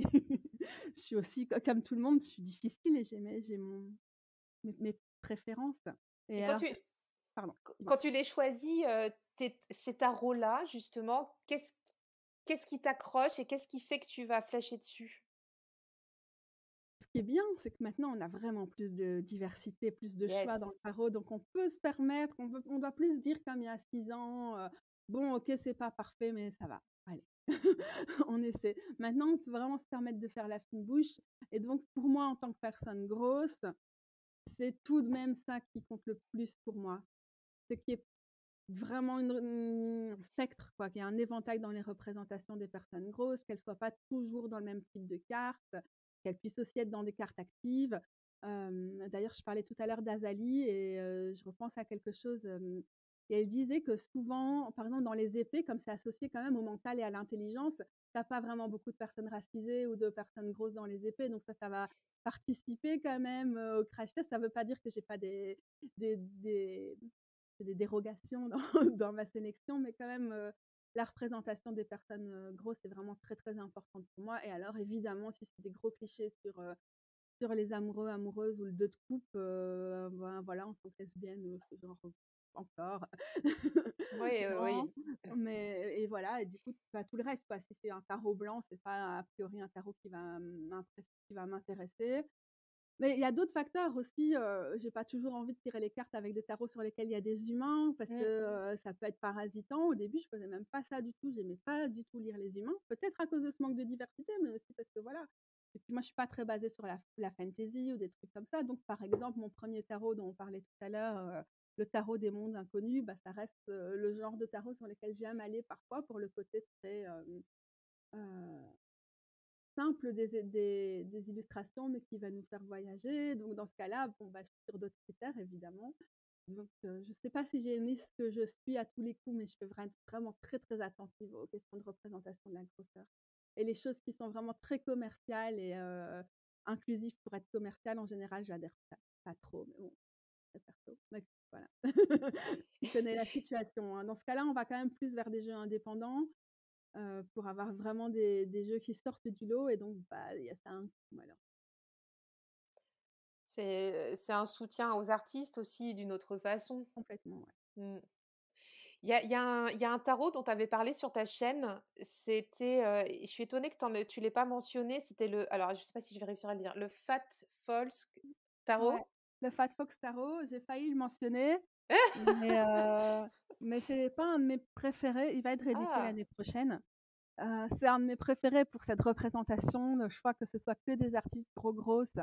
je suis aussi, comme tout le monde, je suis difficile et j'ai mes, j'ai mon, mes, mes préférences. Et et alors, quand, tu... Pardon, quand tu les choisis, euh, ces tarots-là, justement, qu'est-ce qu'est-ce qui t'accroche et qu'est-ce qui fait que tu vas flasher dessus ? Ce qui est bien, c'est que maintenant, on a vraiment plus de diversité, plus de yes. choix dans le tarot. Donc, on peut se permettre, on, peut, on doit plus dire comme il y a six ans, euh, bon, ok, c'est pas parfait, mais ça va, allez, on essaie. Maintenant, on peut vraiment se permettre de faire la fine bouche. Et donc, pour moi, en tant que personne grosse, c'est tout de même ça qui compte le plus pour moi. C'est qu'il y ait vraiment une, un spectre, quoi, qu'il y ait un éventail dans les représentations des personnes grosses, qu'elles ne soient pas toujours dans le même type de carte, qu'elles puissent aussi être dans des cartes actives. Euh, D'ailleurs, je parlais tout à l'heure d'Azali et euh, je repense à quelque chose. Euh, et elle disait que souvent, par exemple, dans les épées, comme c'est associé quand même au mental et à l'intelligence, tu n'as pas vraiment beaucoup de personnes racisées ou de personnes grosses dans les épées. Donc ça, ça va participer quand même euh, au crash test. Ça ne veut pas dire que je n'ai pas des, des, des, des dérogations dans, dans ma sélection, mais quand même... Euh, la représentation des personnes euh, grosses est vraiment très, très importante pour moi. Et alors, évidemment, si c'est des gros clichés sur, euh, sur les amoureux, amoureuses ou le deux de coupe, euh, ben, voilà, en tant que lesbienne, genre encore. Oui, non, oui. Mais, et voilà, et du coup, bah, tout le reste, quoi. Si c'est un tarot blanc, c'est pas a priori un tarot qui va m'intéresser. Mais il y a d'autres facteurs aussi. Euh, j'ai pas toujours envie de tirer les cartes avec des tarots sur lesquels il y a des humains parce mmh. que euh, ça peut être parasitant. Au début, je faisais même pas ça du tout. J'aimais pas du tout lire les humains. Peut-être à cause de ce manque de diversité, mais aussi parce que voilà. Et puis moi, je suis pas très basée sur la, la fantasy ou des trucs comme ça. Donc, par exemple, mon premier tarot dont on parlait tout à l'heure, euh, le tarot des mondes inconnus, bah, ça reste euh, le genre de tarot sur lequel j'aime aller parfois pour le côté très... Euh, euh, simple des, des, des illustrations, mais qui va nous faire voyager. Donc, dans ce cas-là, bon, bah, je suis sur d'autres critères, évidemment. Donc, euh, je ne sais pas si j'ai mis ce que je suis à tous les coups, mais je suis vraiment, vraiment très, très attentive aux questions de représentation de la grosseur. Et les choses qui sont vraiment très commerciales et euh, inclusives pour être commerciales, en général, je n'adhère pas, pas trop, mais bon, c'est perso. Donc, voilà. Je connais la situation, hein. Dans ce cas-là, on va quand même plus vers des jeux indépendants. euh, pour avoir vraiment des, des jeux qui sortent du lot. Et donc, bah, y a ça un coup, alors. C'est un soutien aux artistes aussi, d'une autre façon. Complètement, oui. Mm. Il y a, y, a y a un tarot dont tu avais parlé sur ta chaîne, c'était, euh, je suis étonnée que tu ne l'aies pas mentionné, c'était le, alors je ne sais pas si je vais réussir à le dire, le Fat Folks Tarot. Ouais, le Fat Folks Tarot, j'ai failli le mentionner, mais, euh, mais ce n'est pas un de mes préférés, il va être réédité ah. l'année prochaine. Euh, c'est un de mes préférés pour cette représentation, le choix que ce soit que des artistes gros grosses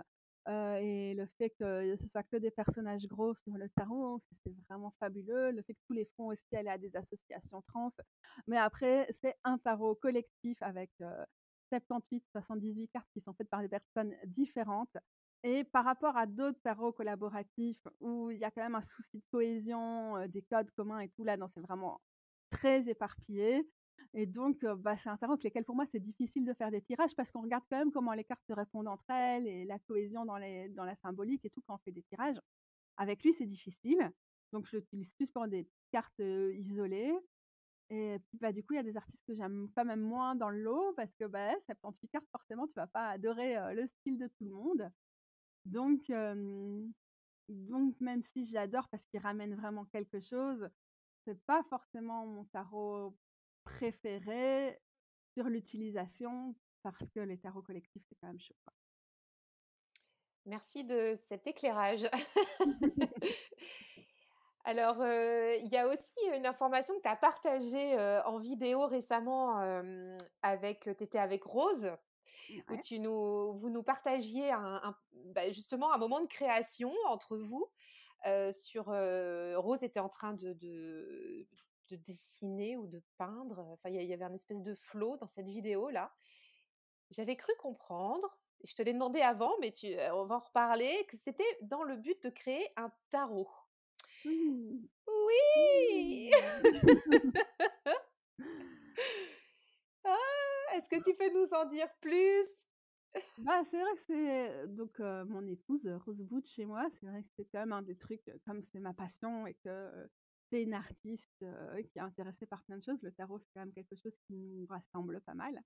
Euh, et le fait que ce soit que des personnages gros sur le tarot, c'est vraiment fabuleux. Le fait que tous les fonds aussi allaient à des associations trans. Mais après, c'est un tarot collectif avec euh, soixante-dix-huit, soixante-dix-huit cartes qui sont faites par des personnes différentes. Et par rapport à d'autres tarots collaboratifs où il y a quand même un souci de cohésion, euh, des codes communs et tout, là, c'est vraiment très éparpillé. Et donc, euh, bah, c'est un tarot avec lequel, pour moi, c'est difficile de faire des tirages parce qu'on regarde quand même comment les cartes se répondent entre elles et la cohésion dans, les, dans la symbolique et tout quand on fait des tirages. Avec lui, c'est difficile. Donc, je l'utilise plus pour des cartes euh, isolées. Et puis, bah, du coup, il y a des artistes que j'aime quand même moins dans le lot parce que bah, soixante-dix-huit cartes, forcément, tu ne vas pas adorer euh, le style de tout le monde. Donc, euh, donc même si j'adore parce qu'il ramène vraiment quelque chose, ce n'est pas forcément mon tarot préféré sur l'utilisation parce que les tarots collectifs, c'est quand même chaud. Merci de cet éclairage. Alors, il euh, y a aussi une information que tu as partagée euh, en vidéo récemment. Euh, avec, tu étais avec Rose, ouais. où tu nous, vous nous partagiez un, un, bah justement un moment de création entre vous. Euh, sur, euh, Rose était en train de... de de dessiner ou de peindre. Enfin, il y, y avait une espèce de flow dans cette vidéo-là. J'avais cru comprendre, et je te l'ai demandé avant, mais tu, on va en reparler, que c'était dans le but de créer un tarot. Mmh. Oui. Mmh. Ah, est-ce que tu peux nous en dire plus? Bah, c'est vrai que c'est... Donc, euh, mon épouse, Rose Butch, chez moi, c'est vrai que c'est quand même un des trucs, comme c'est ma passion et que... Euh, c'est une artiste euh, qui est intéressée par plein de choses. Le tarot, c'est quand même quelque chose qui nous rassemble pas mal.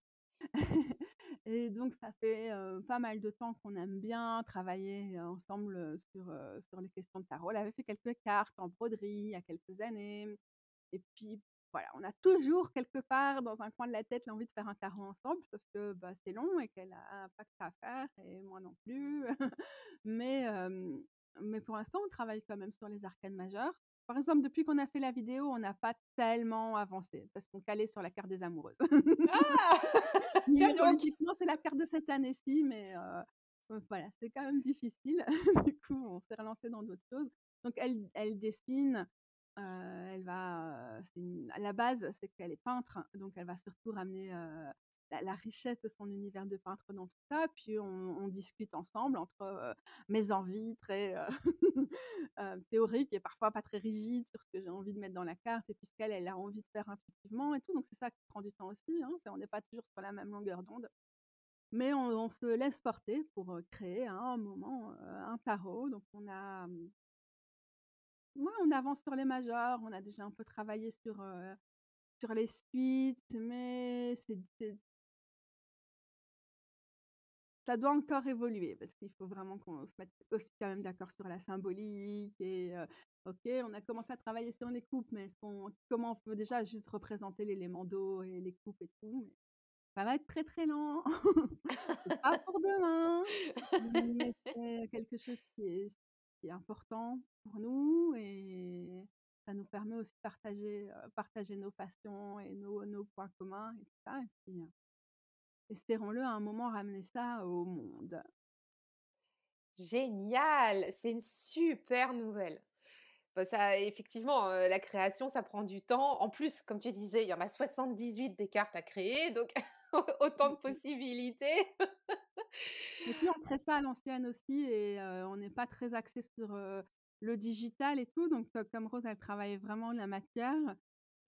Et donc, ça fait euh, pas mal de temps qu'on aime bien travailler euh, ensemble sur, euh, sur les questions de tarot. Elle avait fait quelques cartes en broderie il y a quelques années. Et puis, voilà, on a toujours quelque part, dans un coin de la tête, l'envie de faire un tarot ensemble, sauf que bah, c'est long et qu'elle n'a pas que ça à faire, et moi non plus. mais, euh, mais pour l'instant, on travaille quand même sur les arcanes majeures. Par exemple, depuis qu'on a fait la vidéo, on n'a pas tellement avancé parce qu'on calait sur la carte des amoureuses. Ah tiens donc, c'est la carte de cette année-ci, mais euh, voilà, c'est quand même difficile. Du coup, on s'est relancé dans d'autres choses. Donc, elle, elle dessine. Euh, elle va. Euh, une, à la base, c'est qu'elle est peintre, donc elle va surtout ramener euh, la, la richesse de son univers de peintre dans tout ça. Puis, on, on discute ensemble entre euh, mes envies très euh, euh, théoriques et parfois pas très rigides sur ce que j'ai envie de mettre dans la carte et puis ce qu'elle elle a envie de faire intuitivement et tout. Donc, c'est ça qui prend du temps aussi. Hein, on n'est pas toujours sur la même longueur d'onde. Mais on, on se laisse porter pour créer à un moment euh, un tarot. Donc, on a. Ouais, on avance sur les majeurs. On a déjà un peu travaillé sur, euh, sur les suites, mais c'est. Ça doit encore évoluer parce qu'il faut vraiment qu'on se mette aussi quand même d'accord sur la symbolique et euh, ok, on a commencé à travailler sur les coupes, mais on, comment on peut déjà juste représenter l'élément d'eau et les coupes et tout, mais ça va être très très lent. C'est pas pour demain, mais c'est quelque chose qui est, qui est important pour nous et ça nous permet aussi de partager, euh, partager nos passions et nos, nos points communs et tout ça. Et puis, espérons-le à un moment ramener ça au monde. Génial, c'est une super nouvelle. Bon, ça, effectivement, euh, la création, ça prend du temps. En plus, comme tu disais, il y en a soixante-dix-huit des cartes à créer, donc autant de possibilités. Et puis, on crée ça à l'ancienne aussi et euh, on n'est pas très axé sur euh, le digital et tout. Donc, euh, comme Rose, elle travaille vraiment la matière.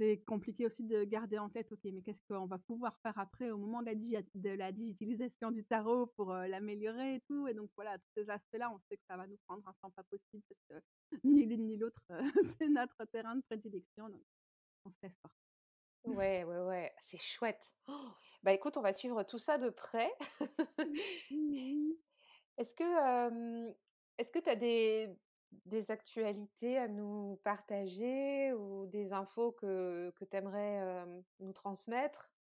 C'est compliqué aussi de garder en tête, ok, mais qu'est-ce qu'on va pouvoir faire après au moment de la, digi de la digitalisation du tarot pour euh, l'améliorer et tout. Et donc voilà, tous ces aspects-là, on sait que ça va nous prendre un temps pas possible parce que euh, ni l'une ni l'autre, euh, c'est notre terrain de prédilection. Donc on se laisse porter. Ouais, ouais, ouais, c'est chouette. Oh, bah écoute, on va suivre tout ça de près. Est-ce que euh, est-ce que tu as des, des actualités à nous partager ou des infos que, que tu aimerais euh, nous transmettre?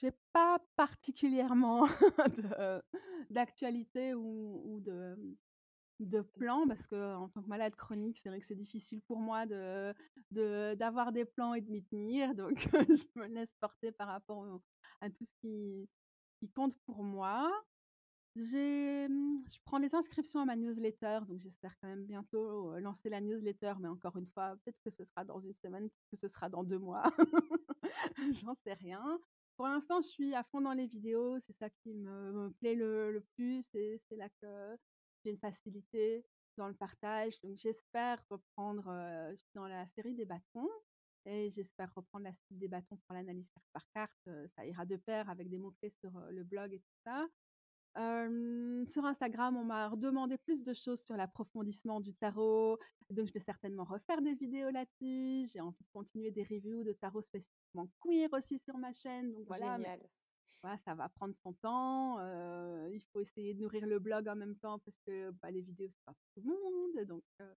J'ai pas particulièrement d'actualité ou, ou de... de plans, parce que en tant que malade chronique, c'est vrai que c'est difficile pour moi de, de, d'avoir des plans et de m'y tenir, donc je me laisse porter par rapport au, à tout ce qui, qui compte pour moi. J'ai, je prends les inscriptions à ma newsletter, donc j'espère quand même bientôt lancer la newsletter, mais encore une fois, peut-être que ce sera dans une semaine, peut-être que ce sera dans deux mois, j'en sais rien. Pour l'instant, je suis à fond dans les vidéos, c'est ça qui me, me plaît le, le plus, et c'est là que j'ai une facilité dans le partage, donc j'espère reprendre euh, dans la série des bâtons, et j'espère reprendre la suite des bâtons pour l'analyse carte par carte, euh, ça ira de pair avec des mots-clés sur euh, le blog et tout ça. Euh, sur Instagram, on m'a demandé plus de choses sur l'approfondissement du tarot, donc je vais certainement refaire des vidéos là-dessus, j'ai envie de continuer des reviews de tarot spécifiquement queer aussi sur ma chaîne, donc voilà. Génial. Mais... voilà, ça va prendre son temps, euh, il faut essayer de nourrir le blog en même temps parce que bah, les vidéos, c'est pas pour tout le monde. Donc, euh,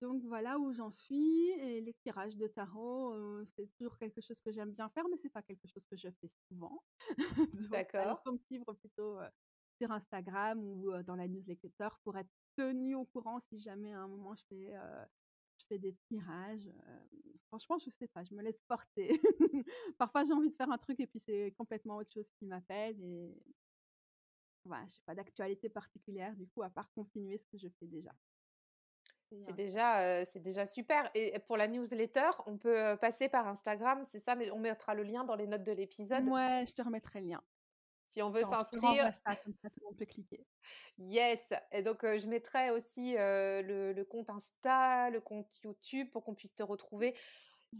donc voilà où j'en suis. Et les tirages de tarot, euh, c'est toujours quelque chose que j'aime bien faire, mais c'est pas quelque chose que je fais souvent. Donc, d'accord. Il faut me suivre plutôt euh, sur Instagram ou euh, dans la newsletter pour être tenue au courant si jamais à un moment je fais... Euh, je fais des tirages, euh, franchement je sais pas, je me laisse porter. Parfois j'ai envie de faire un truc et puis c'est complètement autre chose qui m'appelle, et voilà, je n'ai pas d'actualité particulière du coup à part continuer ce que je fais déjà. C'est un... déjà, euh, c'est déjà super. Et pour la newsletter, on peut passer par Instagram, c'est ça, mais on mettra le lien dans les notes de l'épisode. Ouais, je te remettrai le lien. Si on veut s'inscrire, ça, comme ça, on peut cliquer. Yes. Et donc, euh, je mettrai aussi euh, le, le compte Insta, le compte YouTube pour qu'on puisse te retrouver.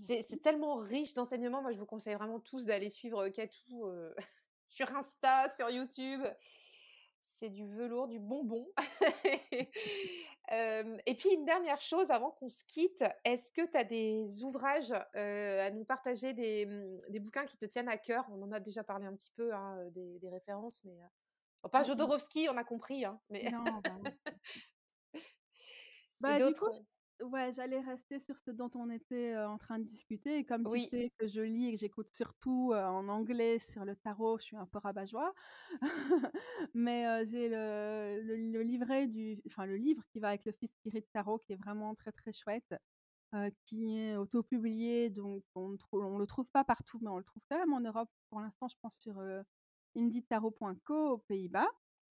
C'est, c'est tellement riche d'enseignements. Moi, je vous conseille vraiment tous d'aller suivre Cathou euh, sur Insta, sur YouTube. C'est du velours, du bonbon. euh, et puis, une dernière chose avant qu'on se quitte. Est-ce que tu as des ouvrages euh, à nous partager, des, des bouquins qui te tiennent à cœur? On en a déjà parlé un petit peu, hein, des, des références, mais... Bon, pas Jodorowsky, on a compris, hein, mais... Non, bah, non. Bah, d'autres... Du coup, ouais, j'allais rester sur ce dont on était euh, en train de discuter. Et comme oui. Tu sais que je lis et que j'écoute surtout euh, en anglais sur le tarot, je suis un peu rabat-joie. Mais euh, j'ai le, le, le livret du... Enfin, le livre qui va avec le Fifth Spirit Tarot, qui est vraiment très, très chouette, euh, qui est auto-publié. Donc, on ne trou- le trouve pas partout, mais on le trouve quand même en Europe. Pour l'instant, je pense sur... Euh, indie tarot point co aux Pays-Bas.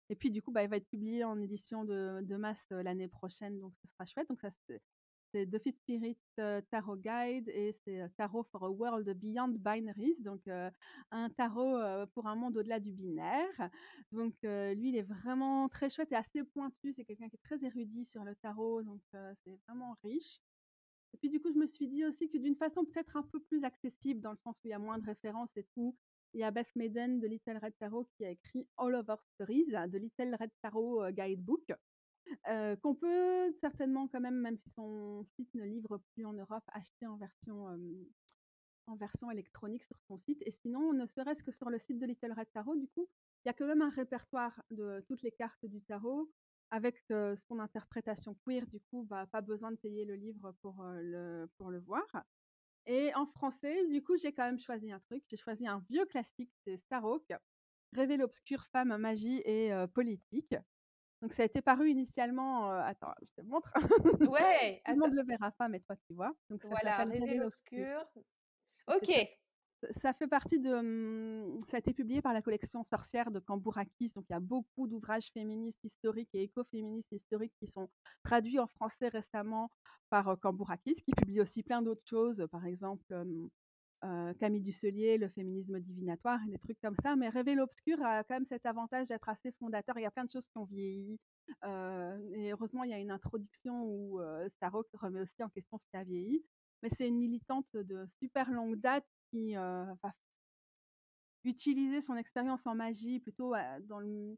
Et puis, du coup, bah, il va être publié en édition de, de masse euh, l'année prochaine, donc ce sera chouette. Donc, ça, c'est, c'est The Fifth Spirit euh, Tarot Guide, et c'est euh, Tarot for a World Beyond Binaries, donc euh, un tarot euh, pour un monde au-delà du binaire. Donc, euh, lui, il est vraiment très chouette et assez pointu. C'est quelqu'un qui est très érudit sur le tarot, donc euh, c'est vraiment riche. Et puis, du coup, je me suis dit aussi que d'une façon peut-être un peu plus accessible, dans le sens où il y a moins de références et tout, il y a Beth Maiden de Little Red Tarot qui a écrit All of Our Stories, de Little Red Tarot Guidebook, euh, qu'on peut certainement quand même, même si son site ne livre plus en Europe, acheter en version, euh, en version électronique sur son site. Et sinon, ne serait-ce que sur le site de Little Red Tarot, du coup, il y a quand même un répertoire de toutes les cartes du tarot, avec euh, son interprétation queer, du coup, bah, pas besoin de payer le livre pour, euh, le, pour le voir. Et en français, du coup, j'ai quand même choisi un truc. J'ai choisi un vieux classique, c'est Starhawk, Rêver l'obscur, femme, magie et euh, politique. Donc, ça a été paru initialement... Euh, attends, je te montre. Ouais. Tout le monde ne le verra pas, mais toi, tu vois. Donc, ça voilà, Rêver l'obscur. Ok. Ça, ça fait partie de... Ça a été publié par la collection Sorcière de Cambourakis. Donc, il y a beaucoup d'ouvrages féministes historiques et écoféministes historiques qui sont traduits en français récemment par euh, Cambourakis, qui publie aussi plein d'autres choses. Par exemple, euh, euh, Camille Ducellier, le féminisme divinatoire, et des trucs comme ça. Mais Rêver l'obscur a quand même cet avantage d'être assez fondateur. Il y a plein de choses qui ont vieilli. Euh, et heureusement, il y a une introduction où euh, Starhawk remet aussi en question ce qui a vieilli. Mais c'est une militante de super longue date qui euh, va utiliser son expérience en magie plutôt euh, dans le,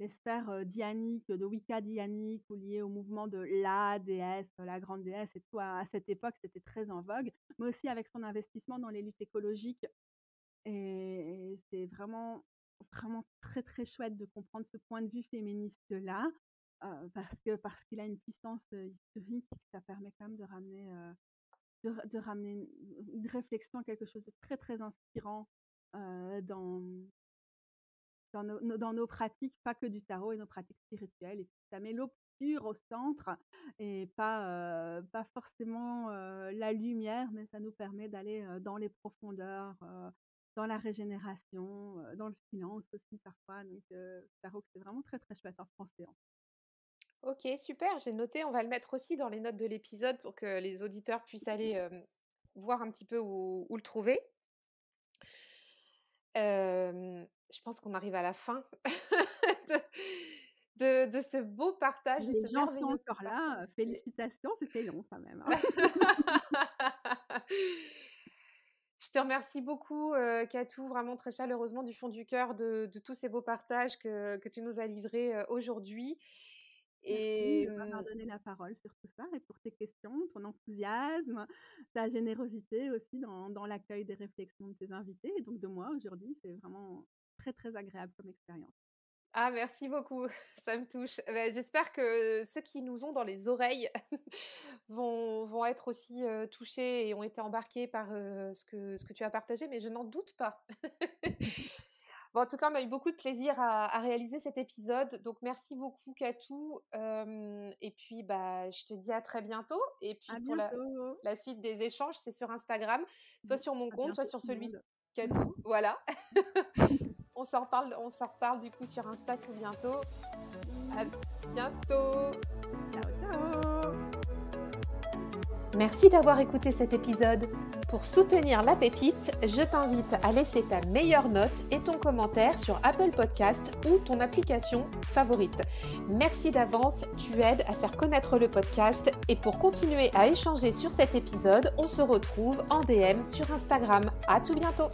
les sphères dianiques, de Wicca dianique, ou liées au mouvement de la déesse, la grande déesse, et tout à, à cette époque, c'était très en vogue, mais aussi avec son investissement dans les luttes écologiques. Et, et c'est vraiment, vraiment très, très chouette de comprendre ce point de vue féministe-là, euh, parce que, parce qu'il a une puissance historique, ça permet quand même de ramener, euh, de, de ramener une, une réflexion, quelque chose de très, très inspirant euh, dans... Dans nos, dans nos pratiques, pas que du tarot et nos pratiques spirituelles. Et puis, ça met l'obscur au centre et pas, euh, pas forcément euh, la lumière, mais ça nous permet d'aller euh, dans les profondeurs, euh, dans la régénération, euh, dans le silence aussi parfois. Donc, euh, tarot, c'est vraiment très, très chouette en français. Hein. Ok, super, j'ai noté. On va le mettre aussi dans les notes de l'épisode pour que les auditeurs puissent aller euh, voir un petit peu où, où le trouver. Euh... Je pense qu'on arrive à la fin de, de, de ce beau partage. Les de ce gens merveilleux sont encore là. Partage. Félicitations, c'était long quand même. Hein. Je te remercie beaucoup, euh, Cathou, vraiment très chaleureusement du fond du cœur de, de tous ces beaux partages que, que tu nous as livrés euh, aujourd'hui. Et... Merci de m'avoir donné la parole sur tout ça et pour tes questions, ton enthousiasme, ta générosité aussi dans, dans l'accueil des réflexions de tes invités et donc de moi aujourd'hui. C'est vraiment très, très agréable comme expérience. Ah, merci beaucoup, ça me touche. J'espère que ceux qui nous ont dans les oreilles vont, vont être aussi euh, touchés et ont été embarqués par euh, ce, que, ce que tu as partagé, mais je n'en doute pas. Bon, en tout cas, on a eu beaucoup de plaisir à, à réaliser cet épisode. Donc, merci beaucoup, Cathou. Euh, et puis, bah, je te dis à très bientôt. Et puis, à pour la, la suite des échanges, c'est sur Instagram, soit sur mon à compte, bientôt, soit sur celui de Cathou. Voilà. on s'en reparle, on s'en reparle du coup sur Insta tout bientôt. À bientôt. Ciao, ciao. Merci d'avoir écouté cet épisode. Pour soutenir la pépite, je t'invite à laisser ta meilleure note et ton commentaire sur Apple Podcast ou ton application favorite. Merci d'avance, tu aides à faire connaître le podcast. Et pour continuer à échanger sur cet épisode, on se retrouve en D M sur Instagram. À tout bientôt!